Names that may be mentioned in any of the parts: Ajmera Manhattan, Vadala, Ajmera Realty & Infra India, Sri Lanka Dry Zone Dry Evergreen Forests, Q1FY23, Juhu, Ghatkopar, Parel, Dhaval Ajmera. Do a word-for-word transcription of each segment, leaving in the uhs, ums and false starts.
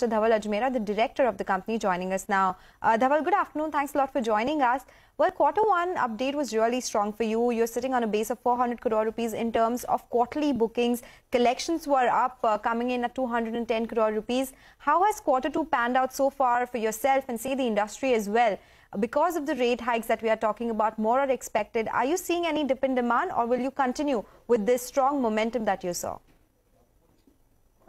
Mister Dhaval Ajmera, the director of the company, joining us now. Uh, Dhaval, good afternoon. Thanks a lot for joining us. Well, quarter one update was really strong for you. You're sitting on a base of four hundred crore rupees in terms of quarterly bookings. Collections were up, uh, coming in at two hundred ten crore rupees. How has quarter two panned out so far for yourself and say the industry as well? Because of the rate hikes that we are talking about, more are expected. Are you seeing any dip in demand, or will you continue with this strong momentum that you saw?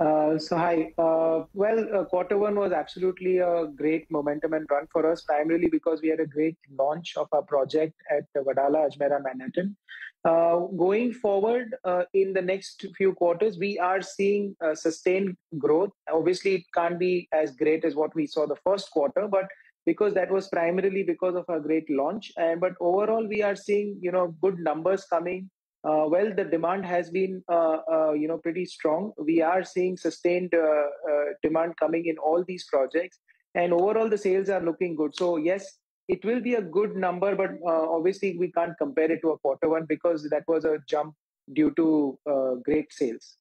Uh, so hi, uh, well, uh, quarter one was absolutely a great momentum and run for us, primarily because we had a great launch of our project at Vadala, Ajmera Manhattan. Uh, going forward uh, in the next few quarters, we are seeing uh, sustained growth. Obviously, it can't be as great as what we saw the first quarter, but because that was primarily because of our great launch. And but overall, we are seeing, you know, good numbers coming. Uh, well, the demand has been, uh, uh, you know, pretty strong. We are seeing sustained uh, uh, demand coming in all these projects, and overall the sales are looking good. So yes, it will be a good number, but uh, obviously we can't compare it to a quarter one because that was a jump due to uh, great sales.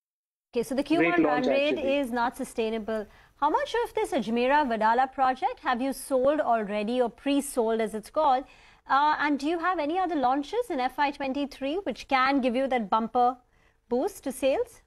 Okay, so the Q one run rate is not sustainable. How much of this Ajmera Vadala project have you sold already, or pre-sold as it's called? Uh, and do you have any other launches in F Y twenty-three which can give you that bumper boost to sales?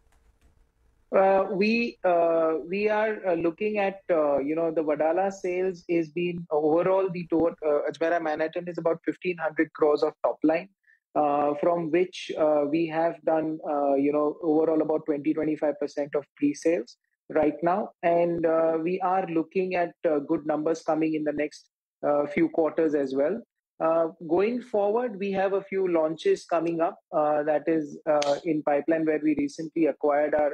Uh, we uh, we are uh, looking at, uh, you know, the Vadala sales is been overall the total, uh, Ajmera Manhattan is about fifteen hundred crores of top line, uh, from which uh, we have done, uh, you know, overall about twenty to twenty-five percent of pre-sales right now. And uh, we are looking at uh, good numbers coming in the next uh, few quarters as well. Uh, going forward, we have a few launches coming up, uh, that is uh, in pipeline, where we recently acquired our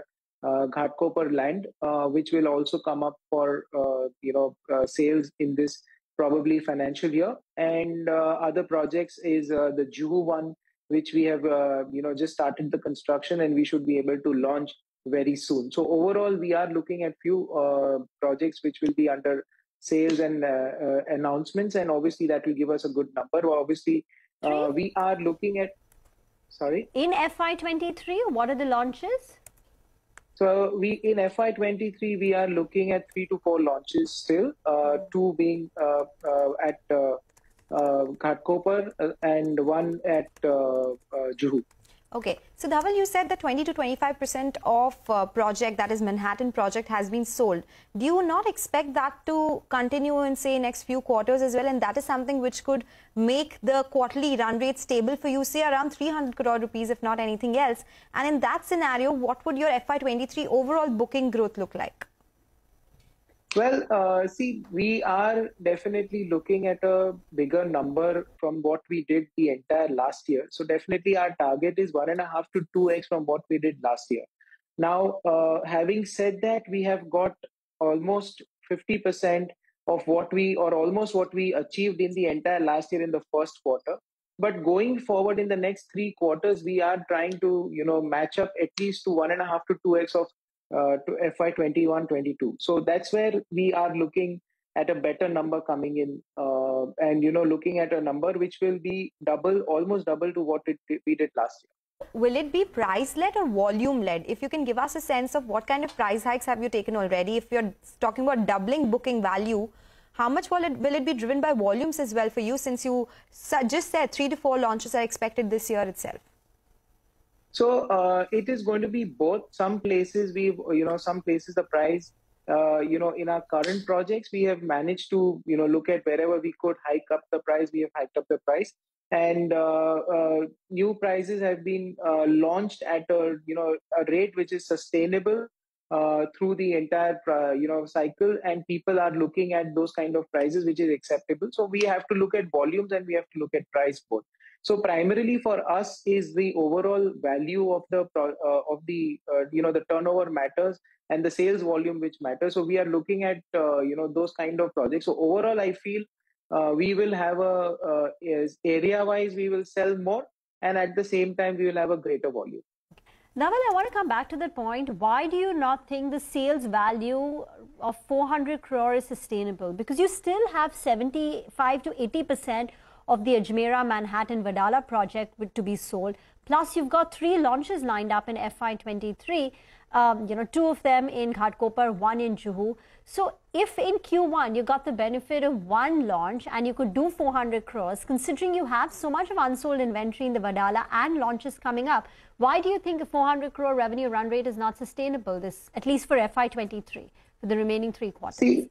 uh, Ghatkopar land, uh, which will also come up for uh, you know uh, sales in this probably financial year. And uh, other projects is uh, the Juhu one, which we have uh, you know just started the construction, and we should be able to launch very soon. So overall, we are looking at few uh, projects which will be under sales and uh, uh, announcements, and obviously that will give us a good number. Obviously, uh, we are looking at, sorry? In F Y twenty-three, what are the launches? So we in F Y twenty-three, we are looking at three to four launches still, uh, two being uh, uh, at uh, uh, Ghatkopar uh, and one at uh, uh, Juhu. Okay, so Dhaval, you said that twenty to twenty-five percent of uh, project, that is Manhattan project, has been sold. Do you not expect that to continue in, say, next few quarters as well? And that is something which could make the quarterly run rate stable for you, say around three hundred crore rupees, if not anything else. And in that scenario, what would your F Y twenty-three overall booking growth look like? Well, uh, see, we are definitely looking at a bigger number from what we did the entire last year. So definitely our target is one and a half to two X from what we did last year. Now, uh, having said that, we have got almost fifty percent of what we, or almost what we achieved in the entire last year in the first quarter. But going forward in the next three quarters, we are trying to, you know, match up at least to one and a half to two X of Uh, to F Y twenty-one twenty-two. So that's where we are looking at a better number coming in, uh, and you know looking at a number which will be double, almost double to what it, we did last year. Will it be price led or volume led? If you can give us a sense of what kind of price hikes have you taken already? If you're talking about doubling booking value, how much will it, will it be driven by volumes as well for you, since you just said three to four launches are expected this year itself? So uh, it is going to be both. Some places we've, you know, some places the price, uh, you know, in our current projects, we have managed to, you know, look at wherever we could hike up the price, we have hiked up the price. And uh, uh, new prices have been uh, launched at a, you know, a rate which is sustainable uh, through the entire, uh, you know, cycle. And people are looking at those kind of prices, which is acceptable. So we have to look at volumes and we have to look at price both. So primarily for us is the overall value of the uh, of the uh, you know the turnover matters, and the sales volume which matters. So we are looking at uh, you know those kind of projects. So overall, I feel uh, we will have a uh, is area wise we will sell more, and at the same time we will have a greater volume. Now, well, I want to come back to the point. Why do you not think the sales value of four hundred crore is sustainable? Because you still have seventy-five to eighty percent. Of the Ajmera Manhattan Vadala project to be sold. Plus, you've got three launches lined up in F Y twenty-three. um, you know, two of them in Ghatkopar, one in Juhu. So if in Q one you got the benefit of one launch and you could do four hundred crores, considering you have so much of unsold inventory in the Vadala and launches coming up, why do you think a four hundred crore revenue run rate is not sustainable, this at least for F Y twenty-three, for the remaining three quarters? See,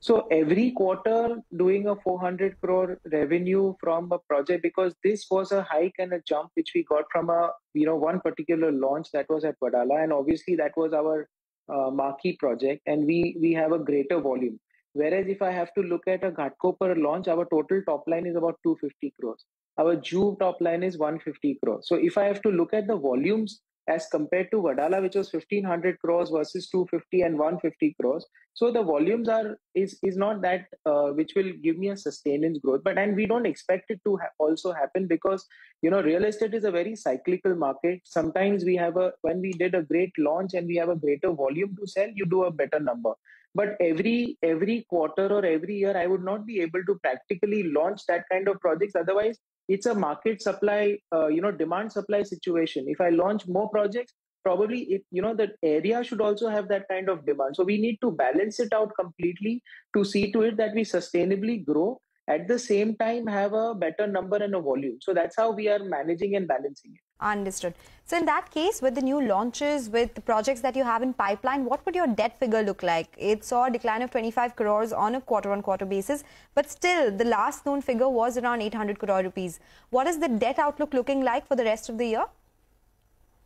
so every quarter doing a four hundred crore revenue from a project, because this was a hike and a jump which we got from a, you know, one particular launch that was at Vadala, and obviously that was our uh, marquee project, and we, we have a greater volume. Whereas if I have to look at a Ghatkopar launch, our total top line is about two hundred fifty crores. Our Juhu top line is one hundred fifty crores. So if I have to look at the volumes as compared to Vadala, which was fifteen hundred crores versus two hundred fifty and one hundred fifty crores. So the volumes are is, is not that uh, which will give me a sustenance growth. But and we don't expect it to ha also happen, because, you know, real estate is a very cyclical market. Sometimes we have a, when we did a great launch and we have a greater volume to sell, you do a better number. But every, every quarter or every year, I would not be able to practically launch that kind of projects. Otherwise, it's a market supply, uh, you know, demand supply situation. If I launch more projects, probably, it, you know, the area should also have that kind of demand. So we need to balance it out completely to see to it that we sustainably grow, at the same time have a better number and a volume. So that's how we are managing and balancing it. Understood. So in that case, with the new launches, with the projects that you have in pipeline, what would your debt figure look like? It saw a decline of twenty-five crores on a quarter-on-quarter basis, but still the last known figure was around eight hundred crore rupees. What is the debt outlook looking like for the rest of the year?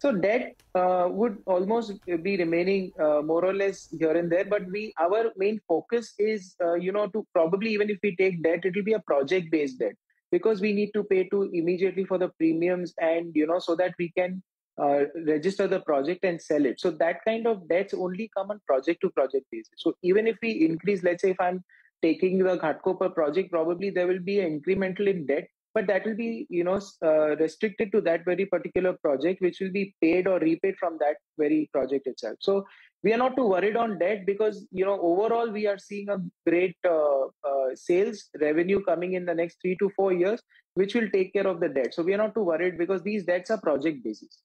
So debt uh, would almost be remaining uh, more or less here and there, but we, our main focus is, uh, you know, to probably, even if we take debt, it will be a project-based debt, because we need to pay to immediately for the premiums and, you know, so that we can uh, register the project and sell it. So that kind of debts only come on project-to-project basis. So even if we increase, let's say if I'm taking the Ghatkopar project, probably there will be an incremental in debt, but that will be, you know, uh, restricted to that very particular project, which will be paid or repaid from that very project itself. So we are not too worried on debt, because, you know, overall we are seeing a great uh, uh, sales revenue coming in the next three to four years, which will take care of the debt. So we are not too worried, because these debts are project basis.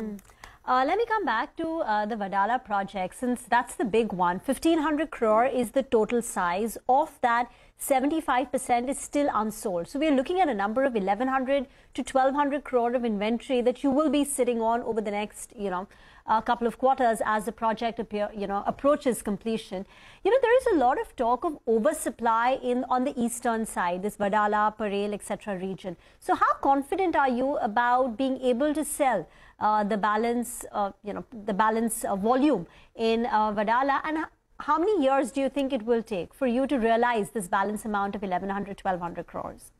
Mm. Uh, let me come back to uh, the Vadala project, since that's the big one. fifteen hundred crore is the total size. Of that, seventy-five percent is still unsold. So we're looking at a number of eleven hundred to twelve hundred crore of inventory that you will be sitting on over the next, you know, a couple of quarters as the project appear, you know, approaches completion. You know, there is a lot of talk of oversupply in on the eastern side, this Vadala, Parel, et cetera region. So how confident are you about being able to sell uh, the balance, uh, you know, the balance uh, volume in uh, Vadala, and how many years do you think it will take for you to realize this balance amount of eleven hundred, twelve hundred crores?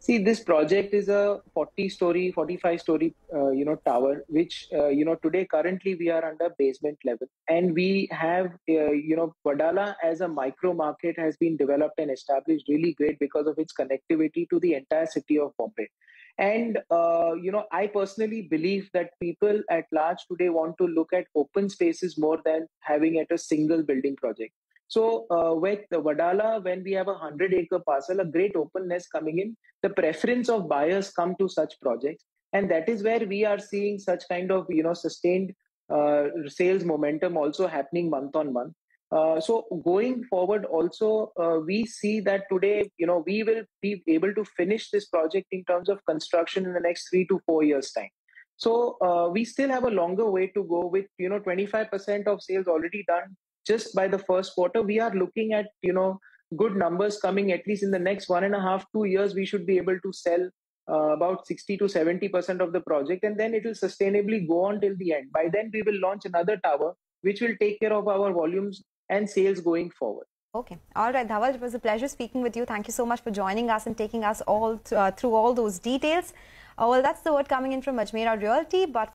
See, this project is a forty-story, forty-five-story, uh, you know, tower, which, uh, you know, today currently we are under basement level. And we have, uh, you know, Vadala as a micro market has been developed and established really great because of its connectivity to the entire city of Bombay. And, uh, you know, I personally believe that people at large today want to look at open spaces more than having at a single building project. So uh, with the Vadala, when we have a hundred acre parcel, a great openness coming in, the preference of buyers come to such projects. And that is where we are seeing such kind of, you know, sustained uh, sales momentum also happening month on month. Uh, so going forward also, uh, we see that today, you know, we will be able to finish this project in terms of construction in the next three to four years time. So uh, we still have a longer way to go with, you know, twenty-five percent of sales already done. Just by the first quarter, we are looking at, you know, good numbers coming. At least in the next one and a half, two years, we should be able to sell uh, about sixty to seventy percent of the project. And then it will sustainably go on till the end. By then, we will launch another tower, which will take care of our volumes and sales going forward. Okay. All right, Dhaval, it was a pleasure speaking with you. Thank you so much for joining us and taking us all th uh, through all those details. Uh, well, that's the word coming in from Ajmera Realty. But